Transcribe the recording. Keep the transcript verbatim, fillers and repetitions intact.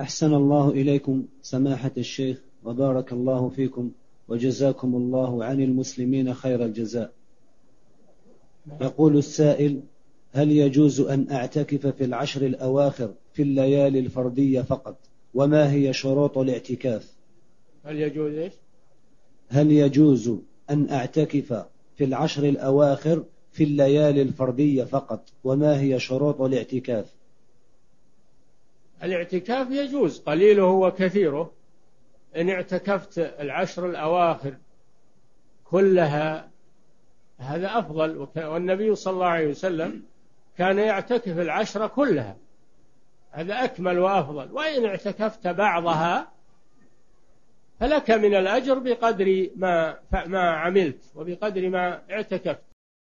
أحسن الله إليكم سماحة الشيخ وبارك الله فيكم وجزاكم الله عن المسلمين خير الجزاء. يقول السائل: هل يجوز أن أعتكف في العشر الأواخر في الليالي الفردية فقط؟ وما هي شروط الاعتكاف؟ هل يجوز إيش؟ هل يجوز أن أعتكف في العشر الأواخر في الليالي الفردية فقط؟ وما هي شروط الاعتكاف؟ الاعتكاف يجوز قليله وكثيره. إن اعتكفت العشر الأواخر كلها هذا أفضل، والنبي صلى الله عليه وسلم كان يعتكف العشر كلها، هذا أكمل وأفضل. وإن اعتكفت بعضها فلك من الأجر بقدر ما ما عملت وبقدر ما اعتكفت.